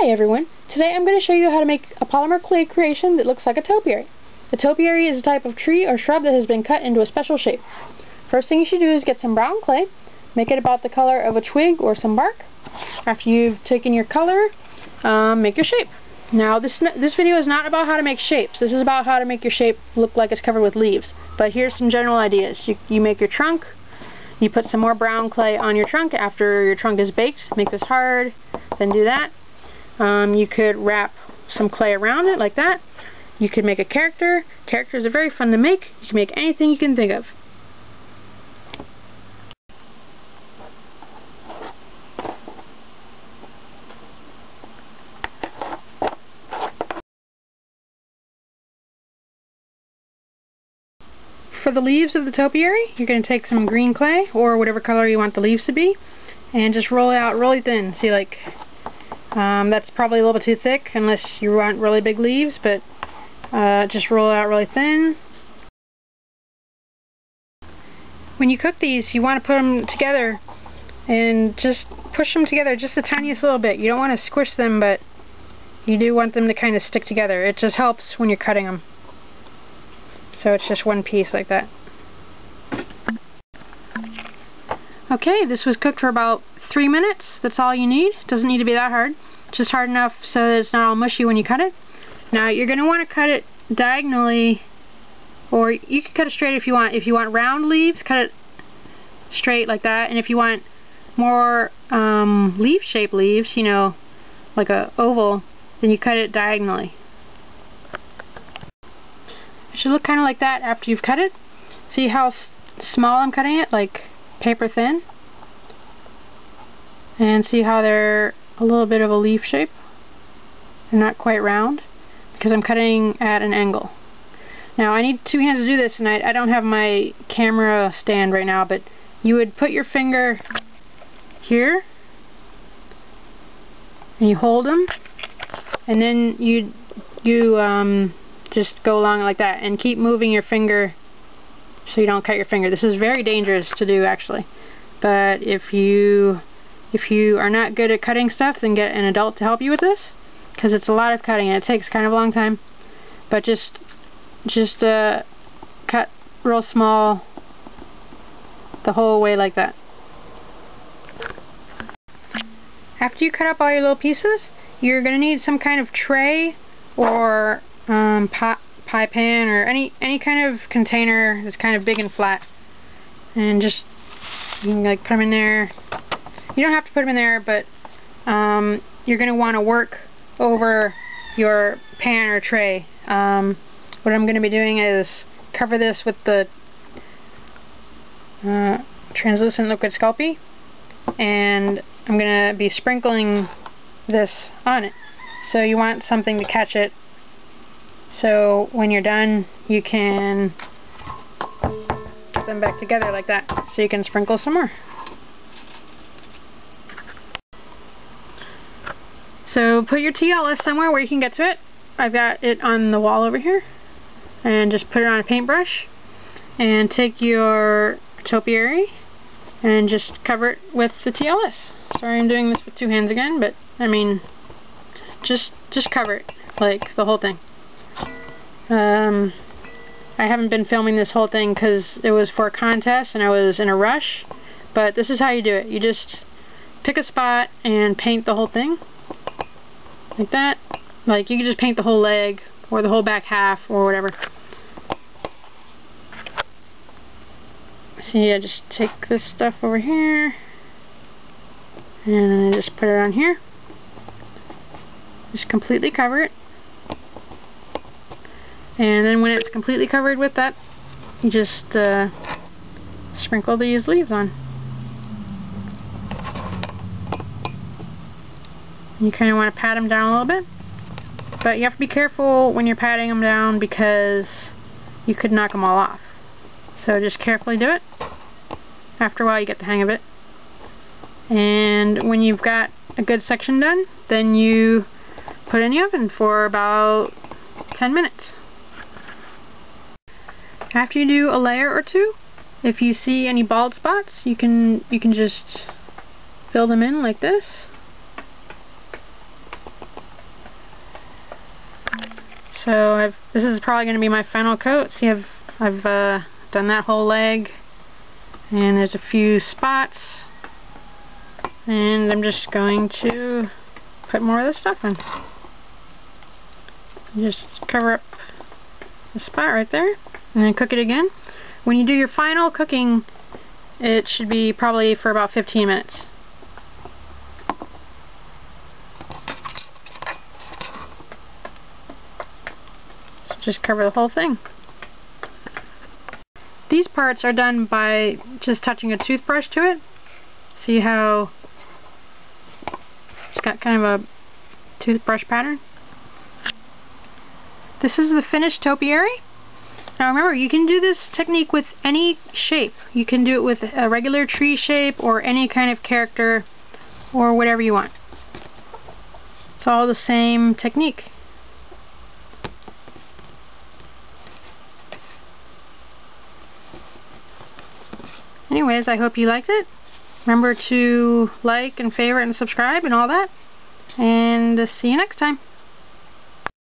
Hi everyone, today I'm going to show you how to make a polymer clay creation that looks like a topiary. A topiary is a type of tree or shrub that has been cut into a special shape. First thing you should do is get some brown clay, make it about the color of a twig or some bark. After you've taken your color, make your shape. Now this video is not about how to make shapes, this is about how to make your shape look like it's covered with leaves. But here's some general ideas. You make your trunk, you put some more brown clay on your trunk after your trunk is baked, make this hard, then do that. You could wrap some clay around it like that. You could make a character. Characters are very fun to make. You can make anything you can think of. For the leaves of the topiary, you're going to take some green clay or whatever color you want the leaves to be and just roll it out really thin. See, like, that's probably a little bit too thick unless you want really big leaves, but just roll it out really thin. When you cook these, you want to put them together and just push them together just the tiniest little bit. You don't want to squish them, but you do want them to kind of stick together. It just helps when you're cutting them. So it's just one piece like that. Okay, this was cooked for about 3 minutes. That's all you need. It doesn't need to be that hard. Just hard enough so that it's not all mushy when you cut it. Now you're going to want to cut it diagonally, or you can cut it straight if you want. If you want round leaves, cut it straight like that. And if you want more leaf-shaped leaves, you know, like a oval, then you cut it diagonally. It should look kind of like that after you've cut it. See how small I'm cutting it, like paper thin, and see how they're a little bit of a leaf shape. They're not quite round because I'm cutting at an angle. Now I need two hands to do this, and I don't have my camera stand right now, but you would put your finger here and you hold them, and then you just go along like that and keep moving your finger so you don't cut your finger. This is very dangerous to do, actually, but if you are not good at cutting stuff, then get an adult to help you with this, because it's a lot of cutting and it takes kind of a long time. But just cut real small the whole way like that. After you cut up all your little pieces, you're going to need some kind of tray or pie pan or any kind of container that's kind of big and flat, and just, you can, like, put them in there. You don't have to put them in there, but you're going to want to work over your pan or tray. What I'm going to be doing is cover this with the translucent liquid Sculpey, and I'm going to be sprinkling this on it. So you want something to catch it, so when you're done you can put them back together like that, so you can sprinkle some more. So put your TLS somewhere where you can get to it. I've got it on the wall over here, and just put it on a paintbrush and take your topiary and just cover it with the TLS. Sorry I'm doing this with two hands again, but I mean just cover it, like, the whole thing. I haven't been filming this whole thing because it was for a contest and I was in a rush, but this is how you do it. You just pick a spot and paint the whole thing like that. Like, you can just paint the whole leg or the whole back half or whatever. See, I just take this stuff over here and I just put it on here. Just completely cover it. And then when it's completely covered with that, you just sprinkle these leaves on. You kind of want to pat them down a little bit, but you have to be careful when you're patting them down because you could knock them all off. So just carefully do it. After a while you get the hang of it. And when you've got a good section done, then you put it in the oven for about 10 minutes. After you do a layer or two, if you see any bald spots, you can just fill them in like this. So this is probably going to be my final coat. See, I've done that whole leg, and there's a few spots, and I'm just going to put more of this stuff on. Just cover up the spot right there, and then cook it again. When you do your final cooking, it should be probably for about 15 minutes. So just cover the whole thing. These parts are done by just touching a toothbrush to it. See how it's got kind of a toothbrush pattern? This is the finished topiary. Now remember, you can do this technique with any shape. You can do it with a regular tree shape or any kind of character or whatever you want. It's all the same technique. Anyways, I hope you liked it. Remember to like and favorite and subscribe and all that. And see you next time.